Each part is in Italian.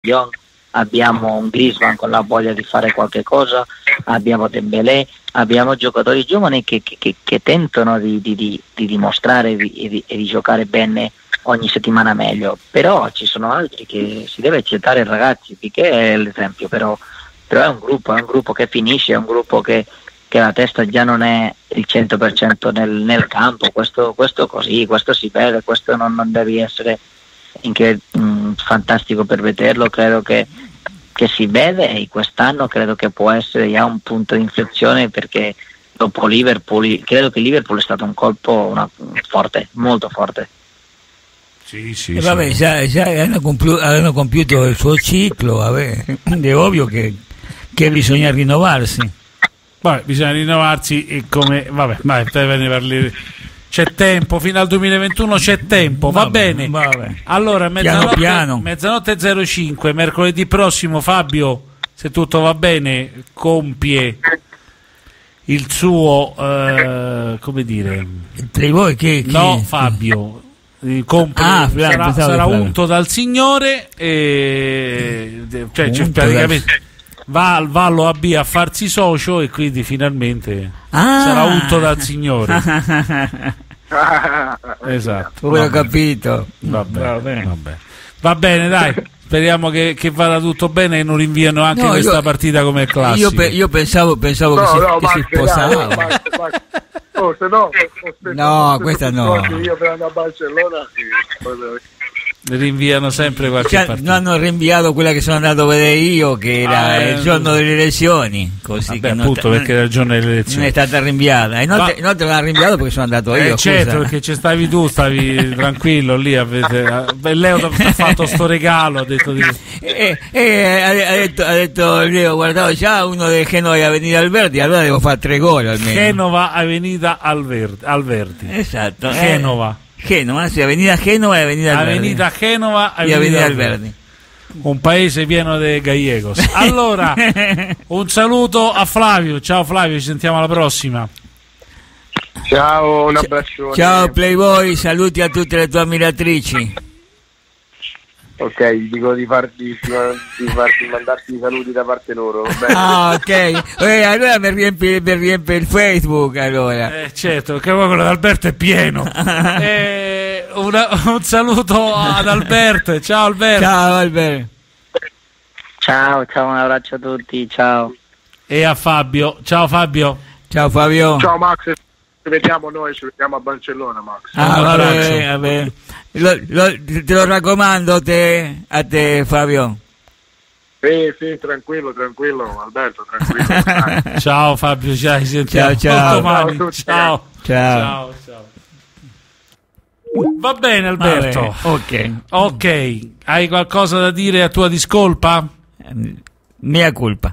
Lyon, abbiamo un Griswold con la voglia di fare qualche cosa, abbiamo Tembelet, abbiamo giocatori giovani che tentano di dimostrare e di giocare bene ogni settimana meglio, però ci sono altri che si deve accettare, ragazzi, Piqué è l'esempio, però è un gruppo che finisce, è un gruppo che la testa già non è il 100% nel campo, questo si vede, questo non devi essere fantastico per vederlo, credo che si vede, e quest'anno credo che può essere già un punto di inflezione, perché dopo Liverpool credo che Liverpool è stato un colpo forte, molto forte. Sì, e vabbè, sì. Già hanno compiuto il suo ciclo, vabbè. Quindi è ovvio che bisogna rinnovarsi. Vabbè, bisogna rinnovarsi, e come vabbè, c'è tempo fino al 2021, c'è tempo, va bene. Allora, mezzanotte 05, mercoledì prossimo Fabio, se tutto va bene, compie il suo Playboy che... No, Fabio sarà unto dal Signore, e praticamente va al Vallo AB a farsi socio, e quindi finalmente sarà unto dal Signore. Esatto, ho capito. Va bene, dai, speriamo che vada tutto bene e non rinviano anche questa partita come classico. Io pensavo che si sposavano. Questa no. Io prendo a Bancellona. Rinviano sempre qualche partita. Non hanno rinviato quella che sono andato a vedere io, che era il giorno delle elezioni. Perché era il giorno delle elezioni. Non è stata rinviata. E inoltre l'hanno rinviato perché sono andato io. Certo, perché ci stavi tu, tranquillo lì. Leo ti ha fatto sto regalo. Ha detto Leo, guardavo già uno del Genova e Avenida Alberti, allora devo fare 3 gol almeno. Genova, Avenida Alberti. Esatto. Genova, sì, Avenida Genova e Avenida Alberti, un paese pieno di gallegos. Allora, un saluto a Flavio. Ciao Flavio, ci sentiamo alla prossima. Ciao, un abbraccione. Ciao Playboy, saluti a tutte le tue ammiratrici. Ok, dico di mandarti i saluti da parte loro. Ok, allora mi riempie il Facebook, allora. Certo, perché poi quello ad Alberto è pieno. Un saluto ad Alberto. Ciao Alberto. Ciao Alberto. Ciao, un abbraccio a tutti, ciao. E a Fabio. Ciao Fabio. Ciao Fabio. Ciao Max. Ci vediamo a Barcellona, Max. Vabbè. Te lo raccomando a te Fabio. Sì, tranquillo Alberto, tranquillo. Ciao Fabio, ci sentiamo. Ciao. Va bene Alberto. Ok, hai qualcosa da dire a tua discolpa? Mia colpa.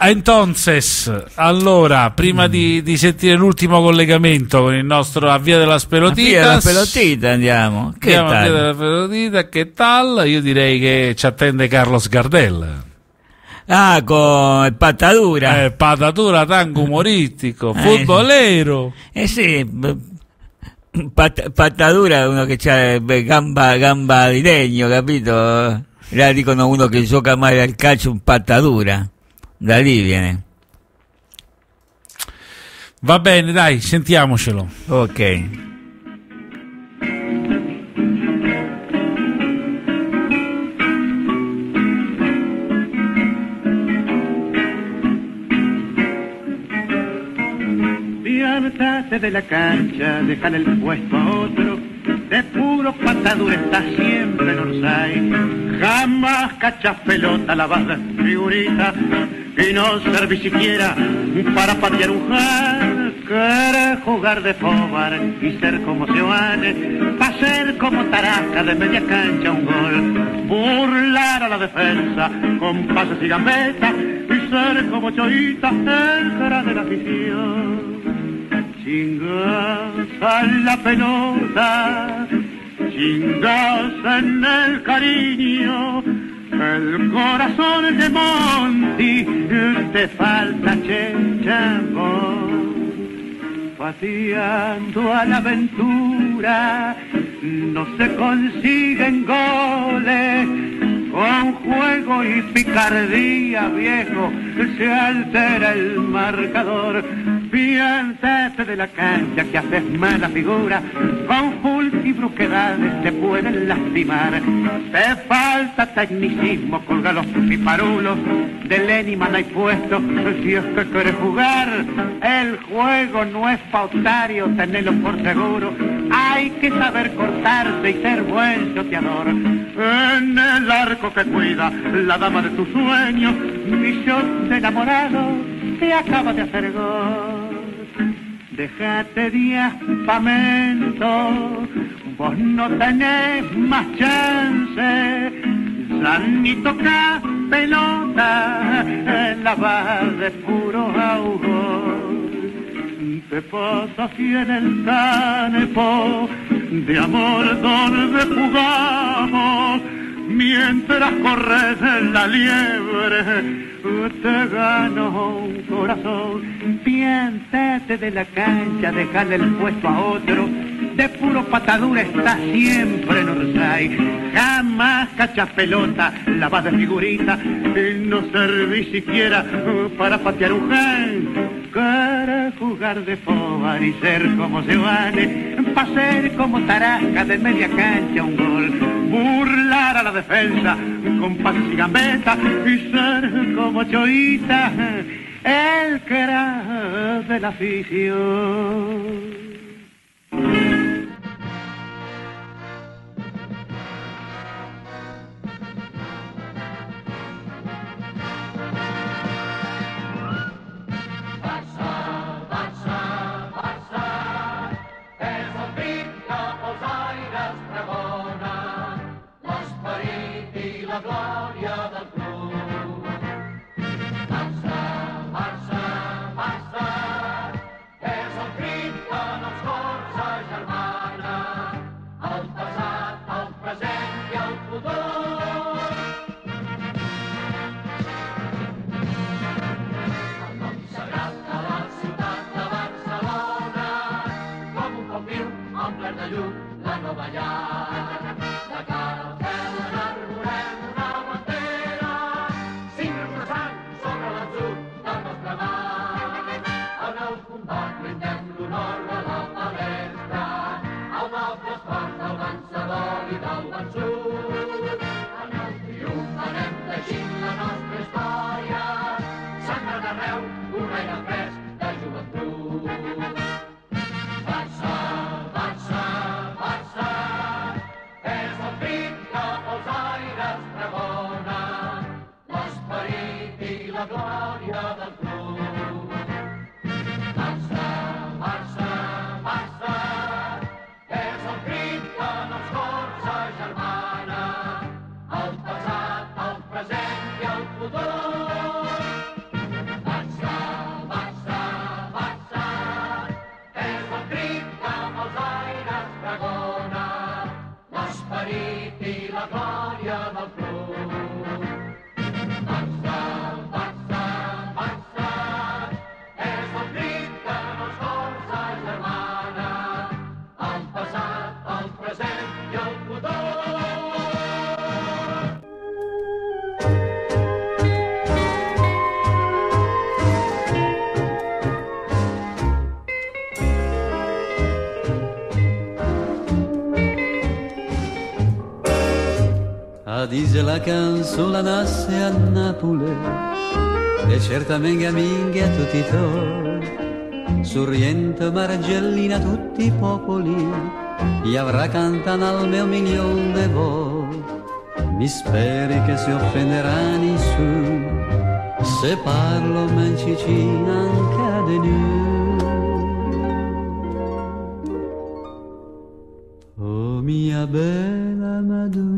Entonces, allora, prima di sentire l'ultimo collegamento con il nostro Avvia della Spelotita, andiamo. Avvia della Spelotita, che tal? Io direi che ci attende Carlos Gardella. Con Patadura. Patadura, tango umoristico, futbolero. Sì. Patadura è uno che c'ha gamba di legno, capito? Là dicono uno che gioca male al calcio, un patadura. Da lì viene. Va bene, dai, sentiamocelo. Ok. Si hartate de la cancha, dejar el puesto a otro. De puro patadura está siempre en Orsay. Jamás cachas pelota, la vas de figurita, y no serví siquiera para patear un jar. Querés jugar de fóbar y ser como Seoane, pa' ser como Taraca de media cancha un gol. Burlar a la defensa con pases y gambetas, y ser como Chorita, el cara de la afición. Chingas a la pelota, chingas en el cariño, el corazón de Monti, te falta Chechamo, pateando a la aventura. no se consiguen goles, con juego y picardía, viejo, se altera el marcador. Piénsate de la cancha que haces mala figura, con fútbol y bruquedades te pueden lastimar. Te falta tecnicismo, colga los piparulos, de Leniman hay puesto, si es que quieres jugar. El juego no es pautario, tenelo por seguro, hay que saber cortarse y ser buen choteador. En el arco que cuida la dama de tus sueños, mi shot enamorado te acaba de hacer gol. Dejate de espamento, vos no tenés más chance, ya ni tocás pelota, la vas de puro augol. Te pasas y en el campo de amor donde jugamos, mientras corres en la liebre, te gano un corazón. Piénsate de la cancha, dejale el puesto a otro, de puro patadura está siempre en Orsay. Jamás cachas pelota, la vas de figurita, y no servís siquiera para patear un gen. Para jugar de fobar y ser como se vale, para ser como tarasca de media cancha un gol. Burlar a la defensa con pases y gambetas, y ser como Chorita, el que era de la afición. Dice la canzone nasce a Napoli e certa menga minga a tutti i to. Surriento, Margellina, tutti i popoli gli avrà cantato al mio milione di volte. Mi speri che si offenderà nessuno se parlo mancicina anche di noi. Oh mia bella Madonnina,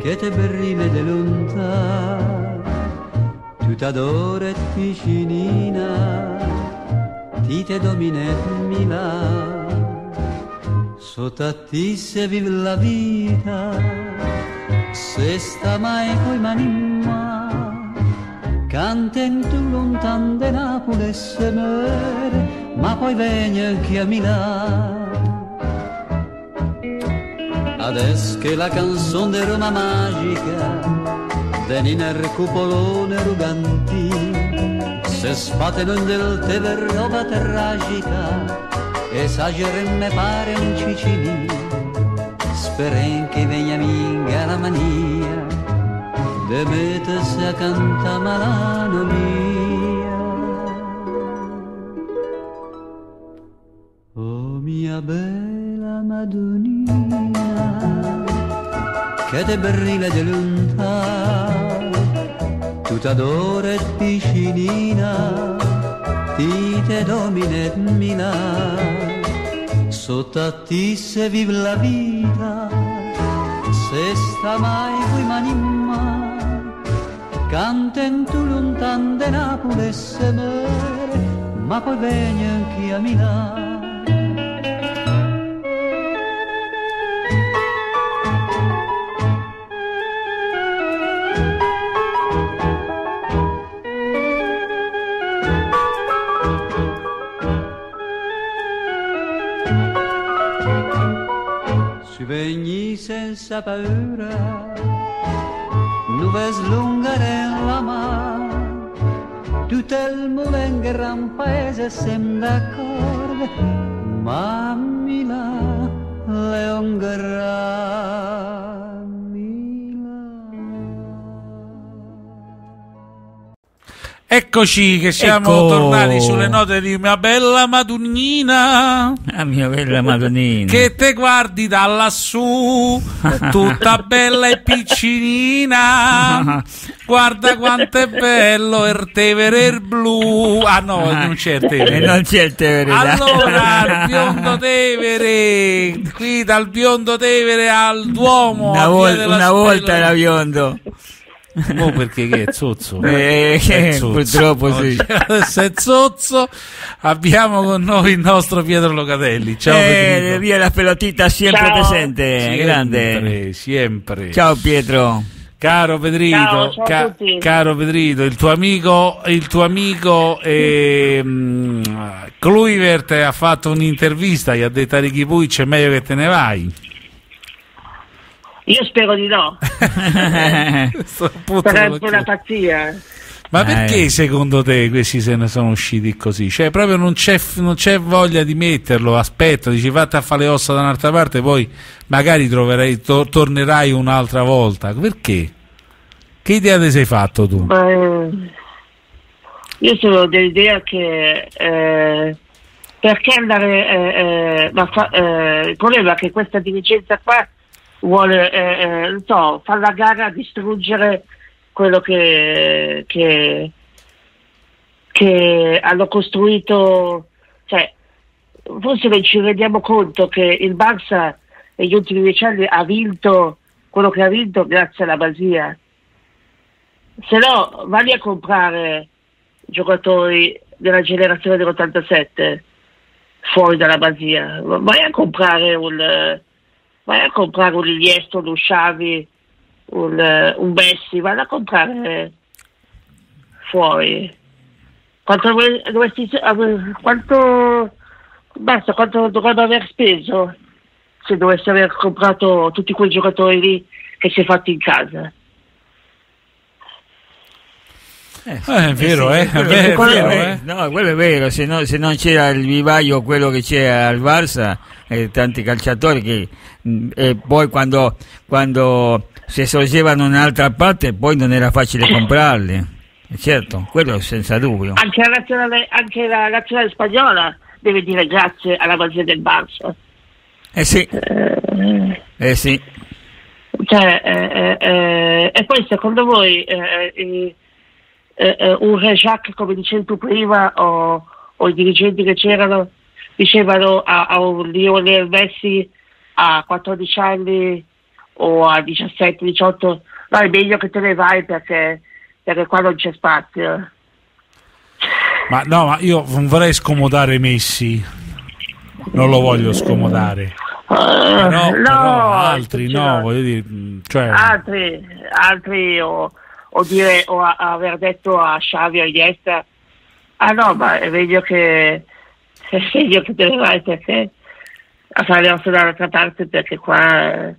che te berrime de lontà, tu t'adoro e vicinina, ti te dominet Milano, sotto a ti se vive la vita, se sta mai coi mani in mano, cantando lontan de Napoli e se muore, ma poi venga qui a Milano. adesso che la canzone di Roma magica tenina il cupolone ruganti, se spateno del Tevere roba tragica, esagere me pare un cicini, speren che venga minga la mania de mettersi a cantare Milano mia. Oh mia bella Madonnina, che te brilla di lontano, tu t'adore piccinina, ti te domine Milano, sotto a ti se vive la vita, se sta mai qui manimma, canta in tu lontan de Napoli e se mere, ma poi veni anche a Milano. Senza paura, nuve slungare la mano, tutto il mondo in gran paese siamo d'accordo, ma Milano è un gran Milano. Eccoci che siamo tornati sulle note di Mia Bella Madonnina. La mia bella Madonnina, che te guardi da lassù, tutta bella e piccinina, guarda quanto è bello il Tevere il blu. Ah no, non c'è il Tevere, non c'è il Tevere. Allora, il biondo Tevere, qui dal biondo Tevere al Duomo. Una volta era biondo. No, perché che è zozzo, purtroppo sì. Se è zozzo, abbiamo con noi il nostro Pietro Locatelli. Ciao, via la pelotita sempre presente, sempre, grande, sempre. Ciao Pietro. Caro Pedrito, caro Pedrito, il tuo amico Kluivert ha fatto un'intervista, gli ha detto a Riki Puig c'è meglio che te ne vai. Io spero di no. Sarebbe una pazzia. Ma perché secondo te questi se ne sono usciti così? Cioè proprio non c'è voglia di metterlo, aspetta, dici vatta a fare le ossa da un'altra parte, poi magari tornerai un'altra volta. Perché? Che idea ti sei fatto tu? Io sono dell'idea che perché andare il problema è che questa dirigenza qua vuole non so, fare la gara a distruggere quello che hanno costruito. Cioè, forse non ci rendiamo conto che il Barça negli ultimi 10 anni ha vinto quello che ha vinto grazie alla Masia. Se no vai a comprare giocatori della generazione dell'87 fuori dalla Masia, vai a comprare un Iniesta, un Xavi, un Messi, vanno a comprare fuori. Quanto dovrebbe aver speso se dovesse aver comprato tutti quei giocatori lì che si è fatti in casa? È vero, no, quello è vero. Se non c'era il vivaio, quello che c'è al Barça, tanti calciatori che poi quando si sorgevano in un'altra parte, poi non era facile comprarli. Certo, quello senza dubbio. Anche la nazionale spagnola deve dire grazie alla base del Barça. Sì. Sì. Cioè, e poi secondo voi un Re Jacques, come dicevi tu prima, o i dirigenti che c'erano dicevano a un Lionel Messi a 14 anni o a 17-18 no, è meglio che te ne vai perché qua non c'è spazio. Ma no, ma io non vorrei scomodare Messi, non lo voglio scomodare, però altri no, voglio dire, cioè altri o aver detto a Xavi o Iniesta, ah no, ma è meglio che te ne vai perché a fare osso dall'altra parte, perché qua